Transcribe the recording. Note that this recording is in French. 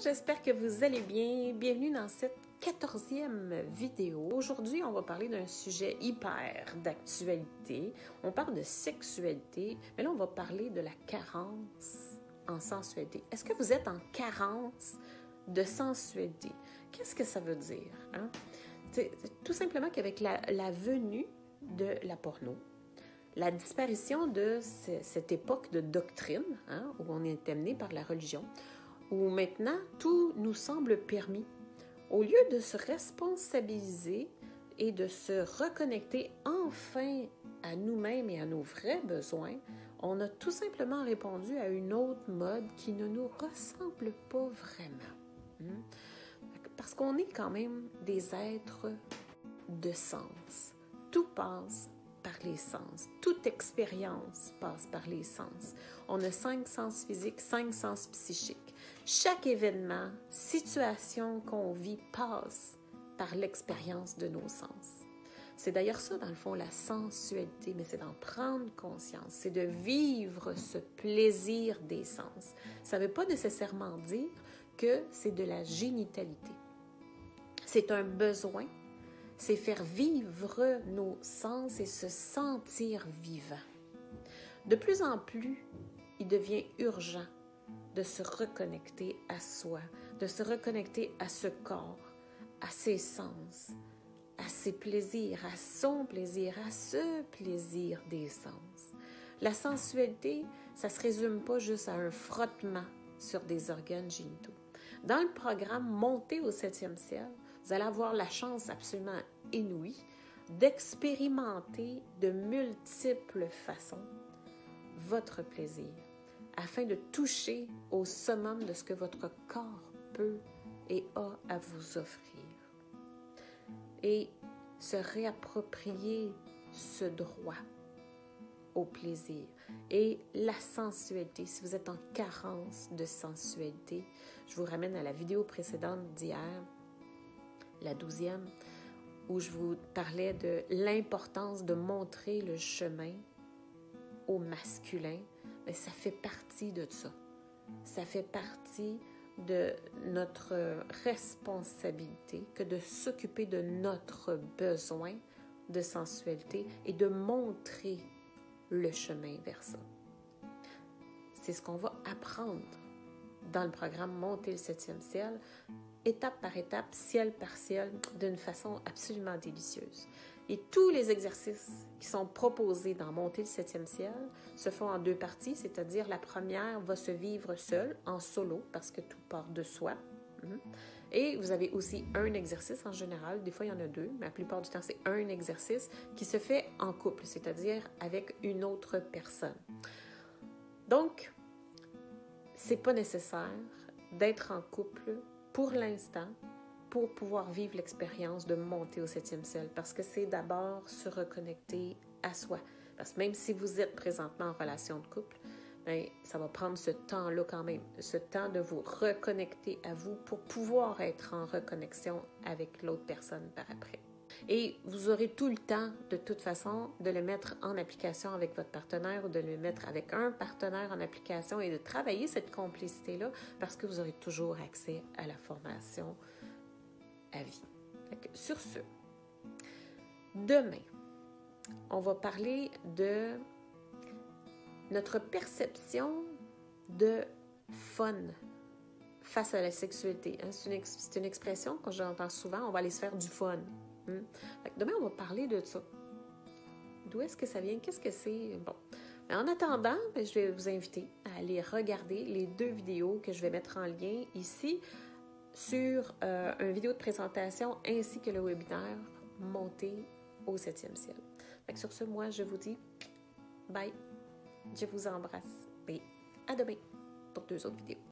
J'espère que vous allez bien. Bienvenue dans cette 14e vidéo. Aujourd'hui, on va parler d'un sujet hyper d'actualité. On parle de sexualité, mais là, on va parler de la carence en sensualité. Est-ce que vous êtes en carence de sensualité? Qu'est-ce que ça veut dire? Hein? C'est tout simplement qu'avec la venue de la porno, la disparition de cette époque de doctrine, hein, où on est amené par la religion, où maintenant, tout nous semble permis. Au lieu de se responsabiliser et de se reconnecter enfin à nous-mêmes et à nos vrais besoins, on a tout simplement répondu à une autre mode qui ne nous ressemble pas vraiment. Parce qu'on est quand même des êtres de sens. Tout passe par les sens. Toute expérience passe par les sens. On a 5 sens physiques, 5 sens psychiques. Chaque événement, situation qu'on vit passe par l'expérience de nos sens. C'est d'ailleurs ça, dans le fond, la sensualité, mais c'est d'en prendre conscience, c'est de vivre ce plaisir des sens. Ça ne veut pas nécessairement dire que c'est de la génitalité. C'est un besoin. C'est faire vivre nos sens et se sentir vivant. De plus en plus, il devient urgent de se reconnecter à soi, de se reconnecter à ce corps, à ses sens, à ses plaisirs, à son plaisir, à ce plaisir des sens. La sensualité, ça ne se résume pas juste à un frottement sur des organes génitaux. Dans le programme Monter au 7e ciel, vous allez avoir la chance absolument inouïe d'expérimenter de multiples façons votre plaisir afin de toucher au summum de ce que votre corps peut et a à vous offrir. Et se réapproprier ce droit au plaisir et la sensualité. Si vous êtes en carence de sensualité, je vous ramène à la vidéo précédente d'hier, la 12e, où je vous parlais de l'importance de montrer le chemin au masculin. Mais ça fait partie de ça. Ça fait partie de notre responsabilité que de s'occuper de notre besoin de sensualité et de montrer le chemin vers ça. C'est ce qu'on va apprendre dans le programme Monter le 7e ciel, étape par étape, ciel par ciel, d'une façon absolument délicieuse. Et tous les exercices qui sont proposés dans Monter le 7e ciel se font en 2 parties, c'est-à-dire la première va se vivre seule, en solo, parce que tout part de soi. Et vous avez aussi un exercice en général, des fois il y en a 2, mais la plupart du temps c'est un exercice qui se fait en couple, c'est-à-dire avec une autre personne. Donc, c'est pas nécessaire d'être en couple pour l'instant, pour pouvoir vivre l'expérience de monter au 7e ciel, parce que c'est d'abord se reconnecter à soi. Parce que même si vous êtes présentement en relation de couple, bien, ça va prendre ce temps-là quand même, ce temps de vous reconnecter à vous pour pouvoir être en reconnexion avec l'autre personne par après. Et vous aurez tout le temps, de toute façon, de le mettre en application avec votre partenaire ou de le mettre avec un partenaire en application et de travailler cette complicité-là parce que vous aurez toujours accès à la formation à vie. Sur ce, demain, on va parler de notre perception de fun face à la sexualité. C'est une expression que j'entends souvent, on va aller se faire du fun. Demain, on va parler de ça. D'où est-ce que ça vient? Qu'est-ce que c'est? Bon. Mais en attendant, je vais vous inviter à aller regarder les 2 vidéos que je vais mettre en lien ici sur une vidéo de présentation ainsi que le webinaire Monter au 7e ciel. Sur ce, moi, je vous dis bye. Je vous embrasse et à demain pour 2 autres vidéos.